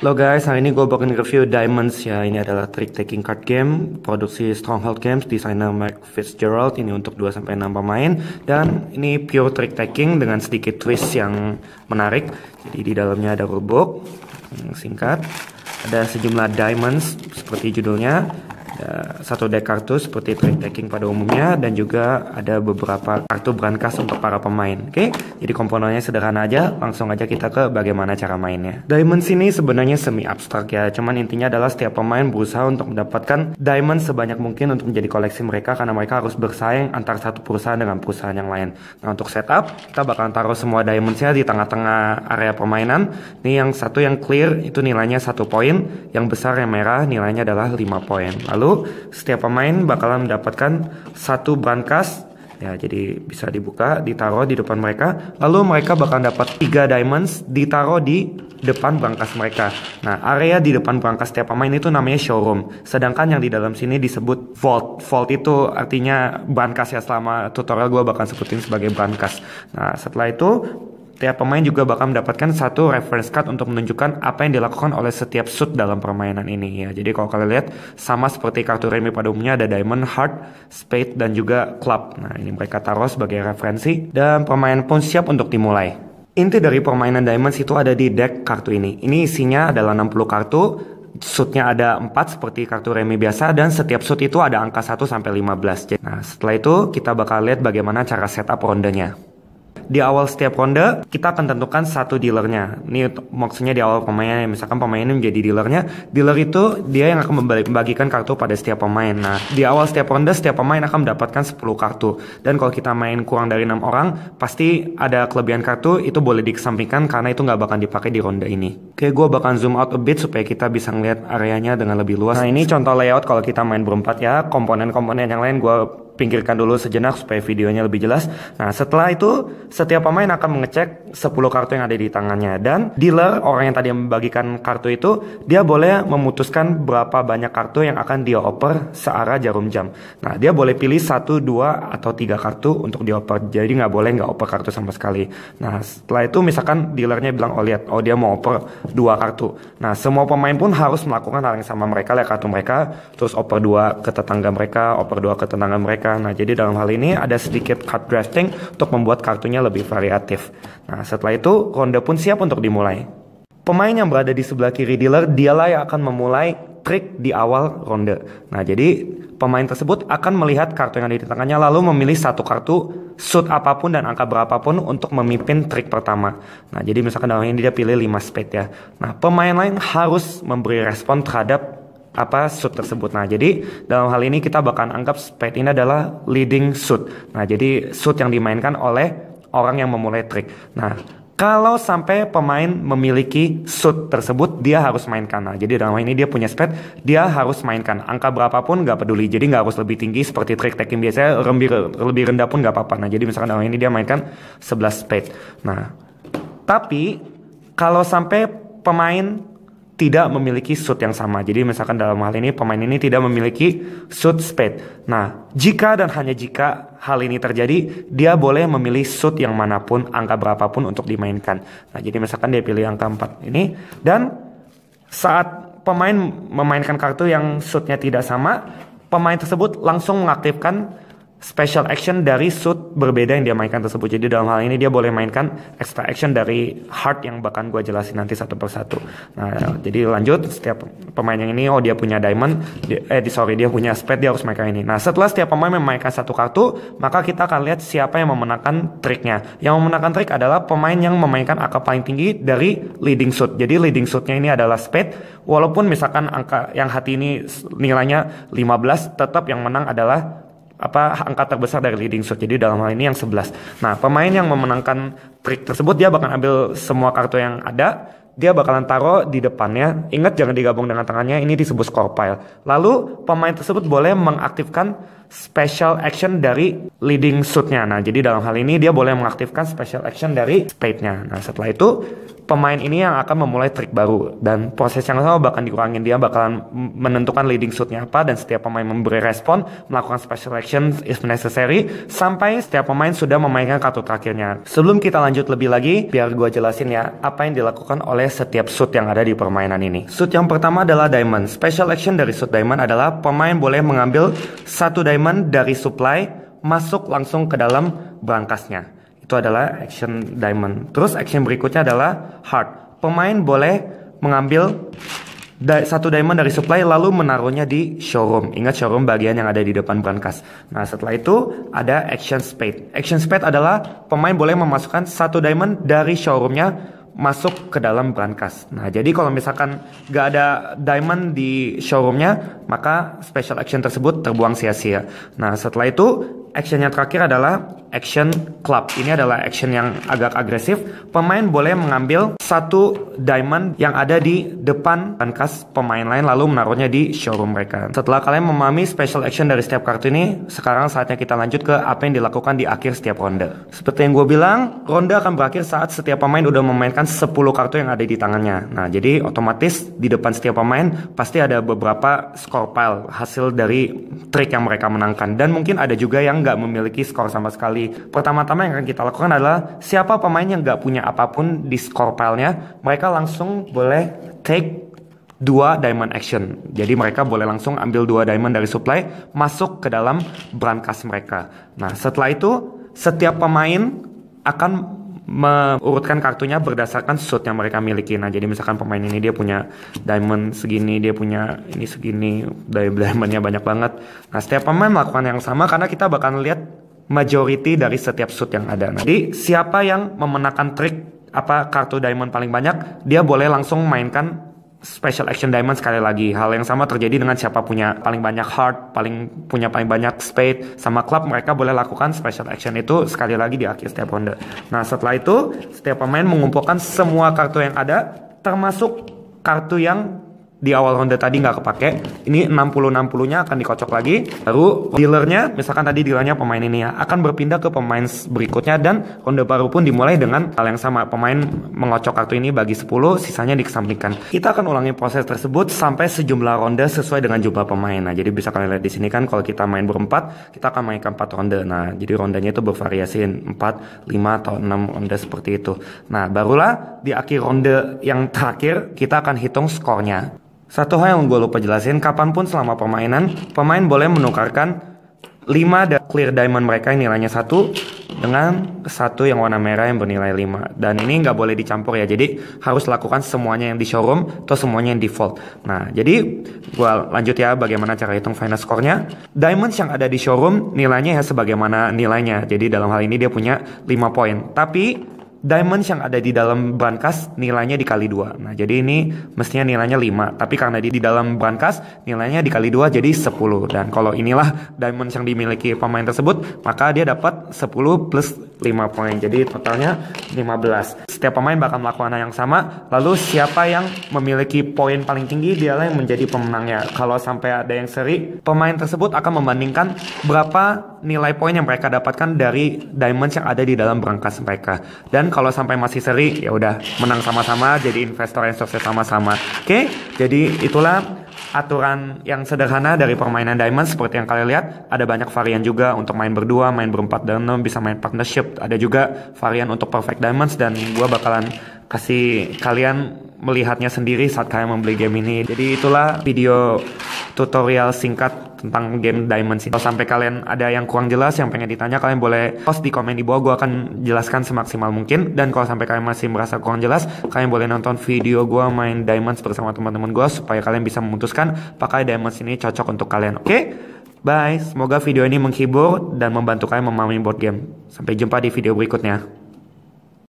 Halo guys, hari ini gue bakal review Diamonds ya. Ini adalah trick taking card game produksi Stronghold Games, desainer Mike Fitzgerald. Ini untuk 2-6 pemain dan ini pure trick taking dengan sedikit twist yang menarik. Jadi di dalamnya ada rulebook yang singkat, ada sejumlah diamonds seperti judulnya, ada satu deck kartu seperti trick taking pada umumnya, dan juga ada beberapa kartu brankas untuk para pemain. Oke? Jadi komponennya sederhana aja, langsung aja kita ke bagaimana cara mainnya. Diamonds ini sebenarnya semi abstrak ya, cuman intinya adalah setiap pemain berusaha untuk mendapatkan diamond sebanyak mungkin untuk menjadi koleksi mereka, karena mereka harus bersaing antar satu perusahaan dengan perusahaan yang lain. Nah, untuk setup, kita bakalan taruh semua diamondsnya di tengah-tengah area permainan. Ini yang satu yang clear, itu nilainya 1 poin, yang besar yang merah nilainya adalah 5 poin. Lalu, setiap pemain bakalan mendapatkan satu brankas. Ya, jadi bisa dibuka, ditaruh di depan mereka. Lalu mereka bakal dapat 3 diamonds ditaruh di depan brankas mereka. Nah, area di depan brankas setiap pemain itu namanya showroom. Sedangkan yang di dalam sini disebut vault. Vault itu artinya brankas ya, selama tutorial gue bakal sebutin sebagai brankas. Nah, setelah itu setiap pemain juga bakal mendapatkan satu reference card untuk menunjukkan apa yang dilakukan oleh setiap suit dalam permainan ini ya. Jadi kalau kalian lihat, sama seperti kartu remi pada umumnya, ada diamond, heart, spade, dan juga club. Nah, ini mereka taruh sebagai referensi dan permainan pun siap untuk dimulai. Inti dari permainan Diamonds itu ada di deck kartu ini. Ini isinya adalah 60 kartu. Suitnya ada 4 seperti kartu remi biasa, dan setiap suit itu ada angka 1 sampai 15. Nah, setelah itu kita bakal lihat bagaimana cara setup rondenya. Di awal setiap ronde, kita akan tentukan satu dealernya. Ini maksudnya di awal pemainnya, misalkan pemainnya menjadi dealernya. Dealer itu dia yang akan membagikan kartu pada setiap pemain. Nah, di awal setiap ronde, setiap pemain akan mendapatkan 10 kartu. Dan kalau kita main kurang dari 6 orang, pasti ada kelebihan kartu, itu boleh dikesampingkan karena itu nggak bakal dipakai di ronde ini. Oke, gue bakal zoom out a bit supaya kita bisa ngeliat areanya dengan lebih luas. Nah, ini contoh layout kalau kita main berempat ya. Komponen-komponen yang lain gue pinggirkan dulu sejenak supaya videonya lebih jelas. Nah, setelah itu setiap pemain akan mengecek 10 kartu yang ada di tangannya, dan dealer, orang yang tadi membagikan kartu itu, dia boleh memutuskan berapa banyak kartu yang akan dia oper searah jarum jam. Nah, dia boleh pilih 1, 2, atau 3 kartu untuk dioper. Jadi nggak boleh nggak oper kartu sama sekali. Nah, setelah itu misalkan dealernya bilang, oh lihat, oh dia mau oper 2 kartu. Nah, semua pemain pun harus melakukan hal yang sama. Mereka lihat kartu mereka, terus oper 2 ke tetangga mereka, oper 2 ke tetangga mereka. Nah, jadi dalam hal ini ada sedikit card drafting untuk membuat kartunya lebih variatif. Nah, setelah itu ronde pun siap untuk dimulai. Pemain yang berada di sebelah kiri dealer, dialah yang akan memulai trik di awal ronde. Nah, jadi pemain tersebut akan melihat kartu yang ada di tangannya, lalu memilih satu kartu, suit apapun dan angka berapapun untuk memimpin trik pertama. Nah, jadi misalkan dalam ini dia pilih 5 spade ya. Nah, pemain lain harus memberi respon terhadap apa suit tersebut. Nah, jadi dalam hal ini kita bakal anggap spade ini adalah leading suit. Nah, jadi suit yang dimainkan oleh orang yang memulai trik. Nah, kalau sampai pemain memiliki suit tersebut, dia harus mainkan. Nah, jadi dalam hal ini dia punya spade, dia harus mainkan angka berapapun, nggak peduli. Jadi nggak harus lebih tinggi seperti trik taking biasanya, lebih rendah pun nggak apa-apa. Nah, jadi misalkan dalam hal ini dia mainkan 11 spade. Nah, tapi kalau sampai pemain tidak memiliki suit yang sama. Jadi misalkan dalam hal ini pemain ini tidak memiliki suit spade. Nah, jika dan hanya jika hal ini terjadi, dia boleh memilih suit yang manapun, angka berapapun untuk dimainkan. Nah, jadi misalkan dia pilih angka 4 ini, dan saat pemain memainkan kartu yang suitnya tidak sama, pemain tersebut langsung mengaktifkan special action dari suit berbeda yang dia mainkan tersebut. Jadi dalam hal ini dia boleh mainkan extra action dari heart yang bahkan gue jelasin nanti satu persatu. Nah, jadi lanjut, setiap pemain yang ini, oh dia punya diamond, dia punya spade, dia harus mainkan ini. Nah, setelah setiap pemain memainkan satu kartu, maka kita akan lihat siapa yang memenangkan triknya. Yang memenangkan trik adalah pemain yang memainkan angka paling tinggi dari leading suit. Jadi leading suitnya ini adalah spade, walaupun misalkan angka yang hati ini nilainya 15, tetap yang menang adalah angka terbesar dari leading suit. Jadi dalam hal ini yang 11. Nah, pemain yang memenangkan trik tersebut, dia bakal ambil semua kartu yang ada, dia bakalan taruh di depannya. Ingat, jangan digabung dengan tangannya, ini disebut score pile. Lalu pemain tersebut boleh mengaktifkan special action dari leading suit-nya. Nah, jadi dalam hal ini dia boleh mengaktifkan special action dari spade-nya. Nah, setelah itu pemain ini yang akan memulai trik baru, dan proses yang sama bahkan dikurangin. Dia bakalan menentukan leading suit-nya apa, dan setiap pemain memberi respon melakukan special action if necessary, sampai setiap pemain sudah memainkan kartu terakhirnya. Sebelum kita lanjut lebih lagi, biar gue jelasin ya apa yang dilakukan oleh setiap suit yang ada di permainan ini. Suit yang pertama adalah diamond. Special action dari suit diamond adalah pemain boleh mengambil satu diamond dari supply, masuk langsung ke dalam berangkasnya. Itu adalah action diamond. Terus action berikutnya adalah heart. Pemain boleh mengambil satu diamond dari supply lalu menaruhnya di showroom. Ingat, showroom bagian yang ada di depan brankas. Nah, setelah itu ada action spade. Action spade adalah pemain boleh memasukkan satu diamond dari showroomnya masuk ke dalam brankas. Nah, jadi kalau misalkan nggak ada diamond di showroomnya, maka special action tersebut terbuang sia-sia. Nah, setelah itu action yang terakhir adalah action club. Ini adalah action yang agak agresif. Pemain boleh mengambil satu diamond yang ada di depan brankas pemain lain lalu menaruhnya di showroom mereka. Setelah kalian memahami special action dari setiap kartu ini, sekarang saatnya kita lanjut ke apa yang dilakukan di akhir setiap ronde. Seperti yang gue bilang, ronde akan berakhir saat setiap pemain udah memainkan 10 kartu yang ada di tangannya. Nah, jadi otomatis di depan setiap pemain pasti ada beberapa score pile hasil dari trik yang mereka menangkan, dan mungkin ada juga yang nggak memiliki skor sama sekali. Pertama-tama yang akan kita lakukan adalah siapa pemain yang nggak punya apapun di skor pile-nya, mereka langsung boleh take 2 diamond action. Jadi mereka boleh langsung ambil 2 diamond dari supply masuk ke dalam brankas mereka. Nah, setelah itu setiap pemain akan mengurutkan kartunya berdasarkan suit yang mereka miliki. Nah, jadi misalkan pemain ini dia punya diamond segini, dia punya ini segini, diamondnya banyak banget. Nah, setiap pemain melakukan yang sama karena kita bakal lihat majority dari setiap suit yang ada. Nah, jadi siapa yang memenangkan trik apa kartu diamond paling banyak, dia boleh langsung mainkan special action diamond sekali lagi. Hal yang sama terjadi dengan siapa punya paling banyak heart, paling banyak spade, sama club. Mereka boleh lakukan special action itu sekali lagi di akhir setiap ronde. Nah, setelah itu setiap pemain mengumpulkan semua kartu yang ada, termasuk kartu yang di awal ronde tadi nggak kepake. Ini 60-60-nya akan dikocok lagi. Baru dealernya, misalkan tadi dealernya pemain ini ya, akan berpindah ke pemain berikutnya, dan ronde baru pun dimulai dengan hal yang sama. Pemain mengocok kartu ini bagi 10, sisanya dikesampingkan. Kita akan ulangi proses tersebut sampai sejumlah ronde sesuai dengan jumlah pemain. Nah, jadi bisa kalian lihat di sini kan, kalau kita main berempat, kita akan mainkan 4 ronde. Nah, jadi rondenya itu bervariasi 4, 5, atau 6 ronde seperti itu. Nah, barulah di akhir ronde yang terakhir kita akan hitung skornya. Satu hal yang gue lupa jelasin, kapanpun selama permainan, pemain boleh menukarkan 5 clear diamond mereka yang nilainya 1 dengan 1 yang warna merah yang bernilai 5. Dan ini nggak boleh dicampur ya, jadi harus lakukan semuanya yang di showroom atau semuanya yang default. Nah, jadi gue lanjut ya bagaimana cara hitung final skornya. Diamonds yang ada di showroom nilainya ya sebagaimana nilainya, jadi dalam hal ini dia punya 5 poin. Tapi diamonds yang ada di dalam brankas nilainya dikali 2. Nah, jadi ini mestinya nilainya 5, tapi karena di dalam brankas nilainya dikali 2 jadi 10. Dan kalau inilah diamonds yang dimiliki pemain tersebut, maka dia dapat 10 plus 5 poin. Jadi totalnya 15. Setiap pemain bakal melakukan hal yang sama, lalu siapa yang memiliki poin paling tinggi dialah yang menjadi pemenangnya. Kalau sampai ada yang seri, pemain tersebut akan membandingkan berapa nilai poin yang mereka dapatkan dari diamonds yang ada di dalam brankas mereka. Dan kalau sampai masih seri, ya udah menang sama-sama, jadi investor yang sukses sama-sama. Oke, jadi itulah aturan yang sederhana dari permainan diamond. Seperti yang kalian lihat, ada banyak varian juga untuk main berdua, main berempat, dan bisa main partnership. Ada juga varian untuk perfect diamonds, dan gue bakalan kasih kalian melihatnya sendiri saat kalian membeli game ini. Jadi itulah video tutorial singkat tentang game Diamonds ini. Kalau sampai kalian ada yang kurang jelas, yang pengen ditanya, kalian boleh post di komen di bawah, gue akan jelaskan semaksimal mungkin. Dan kalau sampai kalian masih merasa kurang jelas, kalian boleh nonton video gue main Diamonds bersama teman-teman gue, supaya kalian bisa memutuskan pakai Diamonds ini cocok untuk kalian. Oke? Bye, semoga video ini menghibur dan membantu kalian memahami board game. Sampai jumpa di video berikutnya.